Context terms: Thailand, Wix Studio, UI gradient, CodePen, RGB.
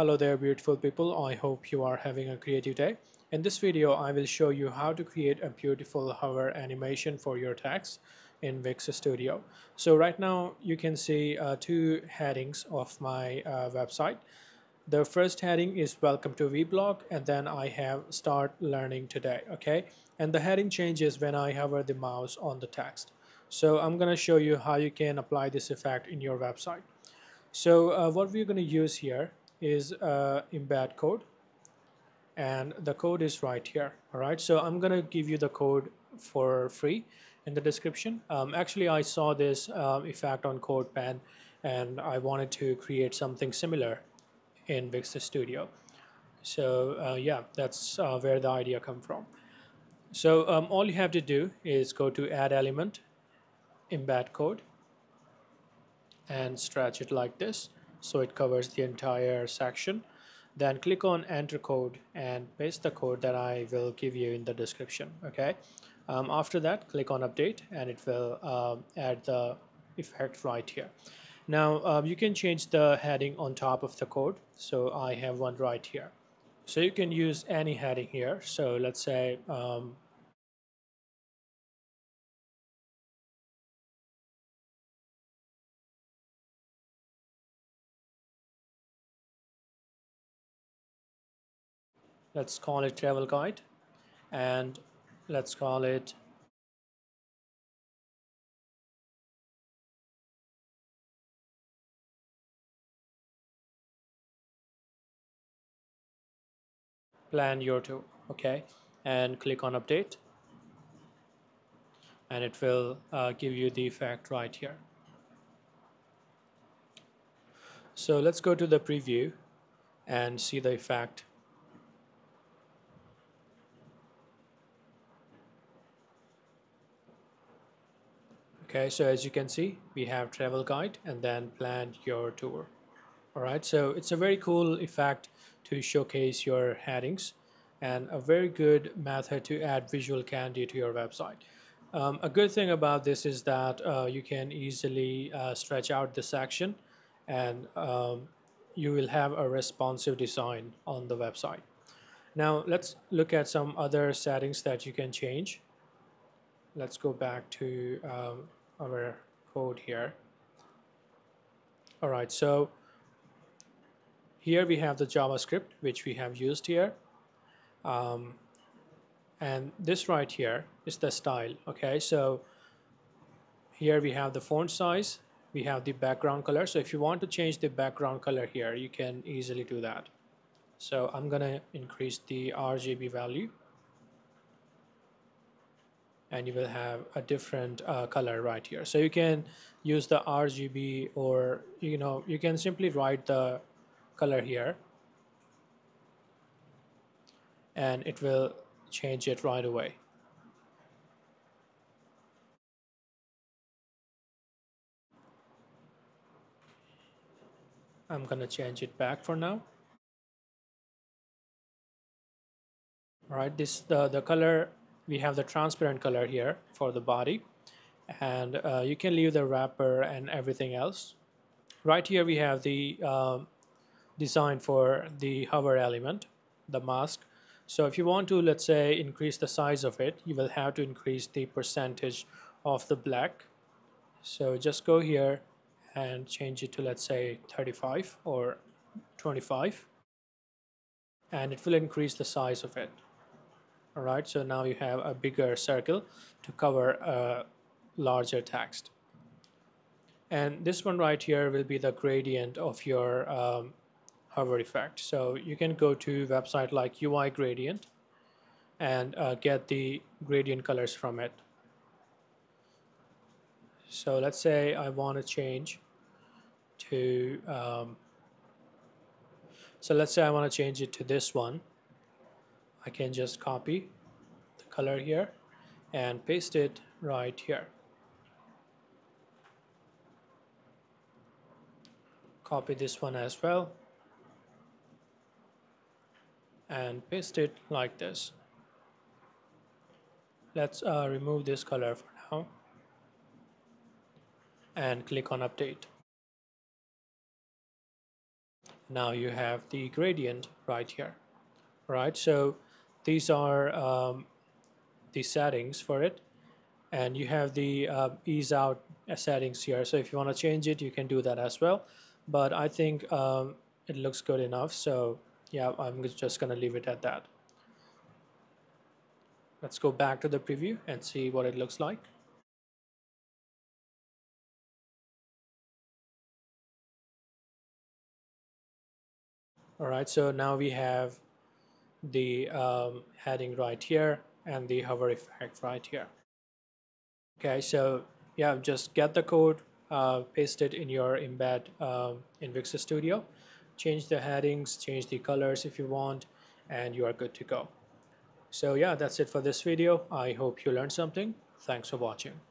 Hello there beautiful people, I hope you are having a creative day. In this video I will show you how to create a beautiful hover animation for your text in Wix Studio. So right now you can see two headings of my website. The first heading is Welcome to Weblog, and then I have Start Learning Today, okay? And the heading changes when I hover the mouse on the text. So I'm gonna show you how you can apply this effect in your website. So what we're gonna use here is embed code, and the code is right here. All right, so I'm gonna give you the code for free in the description. Actually I saw this effect on CodePen and I wanted to create something similar in Wix Studio, so yeah, that's where the idea come from. So all you have to do is go to add element, embed code, and stretch it like this so it covers the entire section. Then click on enter code and paste the code that I will give you in the description, okay? After that, click on update and it will add the effect right here. Now you can change the heading on top of the code, so I have one right here. So you can use any heading here, so let's say let's call it travel guide, and let's call it plan your tour, okay? And click on update and it will give you the effect right here. So let's go to the preview and see the effect. Okay, so as you can see, we have travel guide and then plan your tour. All right, so it's a very cool effect to showcase your headings and a very good method to add visual candy to your website. A good thing about this is that you can easily stretch out the section and you will have a responsive design on the website. Now let's look at some other settings that you can change. Let's go back to our code here. All right, so here we have the JavaScript which we have used here, and this right here is the style, okay? So here we have the font size, we have the background color. So if you want to change the background color here, you can easily do that. So I'm gonna increase the RGB value and you will have a different color right here. So you can use the RGB, or you can simply write the color here and it will change it right away. I'm gonna change it back for now. All right, this the color, we have the transparent color here for the body, and you can leave the wrapper and everything else. Right here we have the design for the hover element, the mask. So if you want to, let's say, increase the size of it, you will have to increase the percentage of the black. So just go here and change it to, let's say, 35 or 25, and it will increase the size of it. All right, so now you have a bigger circle to cover a larger text. And this one right here will be the gradient of your hover effect. So you can go to a website like UI Gradient and get the gradient colors from it. So let's say I want to change to, I want to change it to this one. I can just copy the color here and paste it right here. Copy this one as well and paste it like this. Let's remove this color for now and click on update. now you have the gradient right here, right? So these are the settings for it, and you have the ease out settings here. So if you want to change it, you can do that as well. But I think it looks good enough. So yeah, I'm just going to leave it at that. Let's go back to the preview and see what it looks like. All right, so now we have the heading right here and the hover effect right here. Okay, so yeah, just get the code, paste it in your embed in Wix Studio, change the headings, change the colors if you want, and you are good to go. So yeah, that's it for this video. I hope you learned something. Thanks for watching.